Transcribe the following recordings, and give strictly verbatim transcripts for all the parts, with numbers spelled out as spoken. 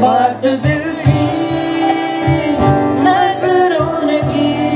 Baat dil ki nazron ki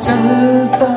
cerita